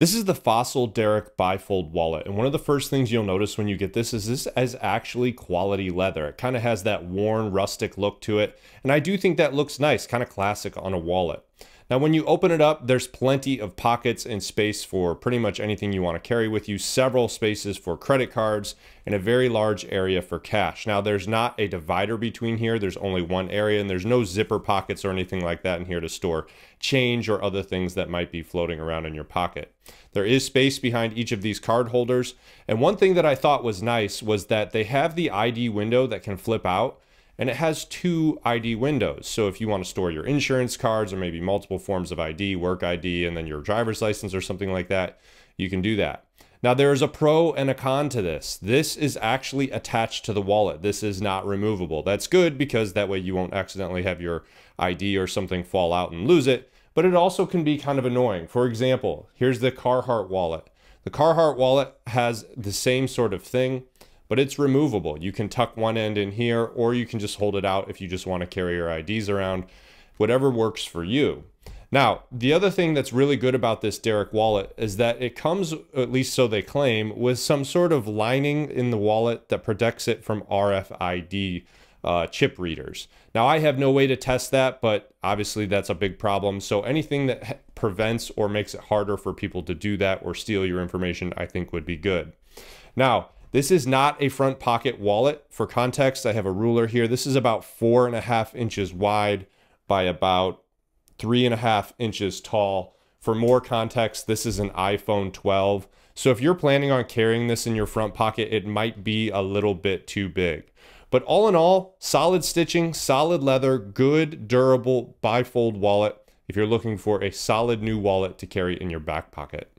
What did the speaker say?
This is the Fossil Derrick Bifold Wallet, and one of the first things you'll notice when you get this is actually quality leather. It kind of has that worn, rustic look to it, and I do think that looks nice, kind of classic on a wallet. Now, when you open it up, there's plenty of pockets and space for pretty much anything you want to carry with you, several spaces for credit cards, and a very large area for cash. Now, there's not a divider between here. There's only one area, and there's no zipper pockets or anything like that in here to store change or other things that might be floating around in your pocket. There is space behind each of these card holders. And one thing that I thought was nice was that they have the ID window that can flip out, and it has two ID windows. So if you want to store your insurance cards or maybe multiple forms of ID, work ID, and then your driver's license or something like that, you can do that. Now, there is a pro and a con to this. This is actually attached to the wallet. This is not removable. That's good because that way you won't accidentally have your ID or something fall out and lose it, but it also can be kind of annoying. For example, here's the Carhartt wallet. The Carhartt wallet has the same sort of thing, but it's removable. You can tuck one end in here, or you can just hold it out if you just want to carry your IDs around, whatever works for you. Now, the other thing that's really good about this Derrick wallet is that it comes, at least so they claim, with some sort of lining in the wallet that protects it from RFID chip readers. Now, I have no way to test that, but obviously that's a big problem. So anything that prevents or makes it harder for people to do that or steal your information, I think would be good. Now, this is not a front pocket wallet. For context, I have a ruler here. This is about 4.5 inches wide by about 3.5 inches tall. For more context, this is an iPhone 12. So if you're planning on carrying this in your front pocket, it might be a little bit too big. But all in all, solid stitching, solid leather, good, durable, bifold wallet if you're looking for a solid new wallet to carry in your back pocket.